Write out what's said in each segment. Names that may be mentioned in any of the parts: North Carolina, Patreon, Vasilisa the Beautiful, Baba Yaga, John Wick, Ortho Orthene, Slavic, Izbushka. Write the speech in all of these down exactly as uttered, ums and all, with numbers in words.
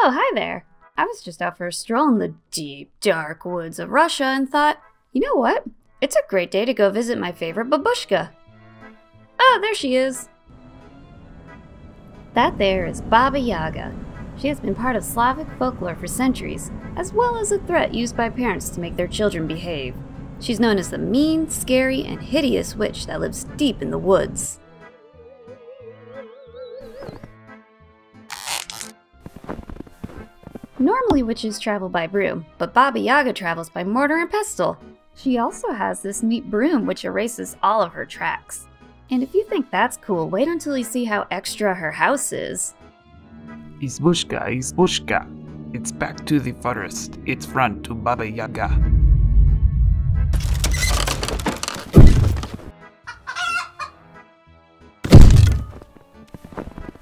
Oh, hi there. I was just out for a stroll in the deep, dark woods of Russia and thought, you know what? It's a great day to go visit my favorite babushka. Oh, there she is. That there is Baba Yaga. She has been part of Slavic folklore for centuries, as well as a threat used by parents to make their children behave. She's known as the mean, scary, and hideous witch that lives deep in the woods. Normally witches travel by broom, but Baba Yaga travels by mortar and pestle. She also has this neat broom which erases all of her tracks. And if you think that's cool, wait until you see how extra her house is. Izbushka, Izbushka, it's back to the forest, it's front to Baba Yaga.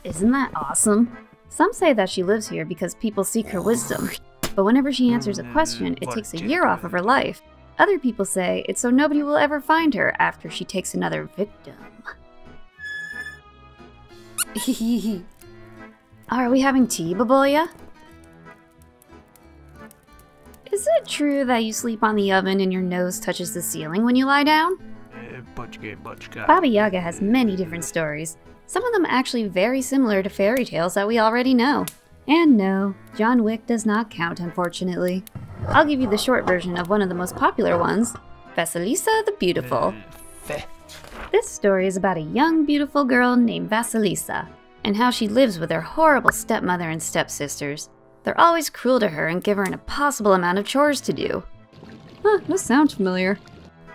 Isn't that awesome? Some say that she lives here because people seek her wisdom, but whenever she answers a question, it takes a year off of her life. Other people say it's so nobody will ever find her after she takes another victim. Are we having tea, Baboya? Is it true that you sleep on the oven and your nose touches the ceiling when you lie down? Baba Yaga has many different stories. Some of them actually very similar to fairy tales that we already know. And no, John Wick does not count, unfortunately. I'll give you the short version of one of the most popular ones, Vasilisa the Beautiful. This story is about a young, beautiful girl named Vasilisa, and how she lives with her horrible stepmother and stepsisters. They're always cruel to her and give her an impossible amount of chores to do. Huh, this sounds familiar.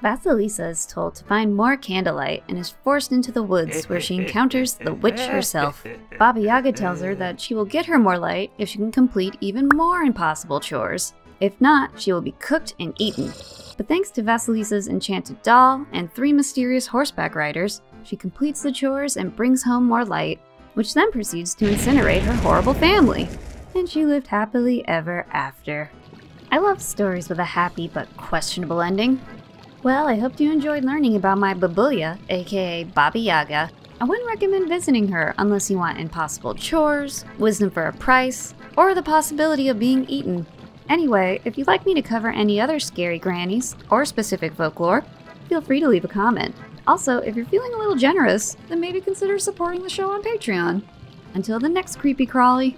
Vasilisa is told to find more candlelight and is forced into the woods where she encounters the witch herself. Baba Yaga tells her that she will get her more light if she can complete even more impossible chores. If not, she will be cooked and eaten. But thanks to Vasilisa's enchanted doll and three mysterious horseback riders, she completes the chores and brings home more light, which then proceeds to incinerate her horrible family. And she lived happily ever after. I love stories with a happy but questionable ending. Well, I hope you enjoyed learning about my babuya, aka Baba Yaga. I wouldn't recommend visiting her unless you want impossible chores, wisdom for a price, or the possibility of being eaten. Anyway, if you'd like me to cover any other scary grannies or specific folklore, feel free to leave a comment. Also, if you're feeling a little generous, then maybe consider supporting the show on Patreon. Until the next creepy crawly.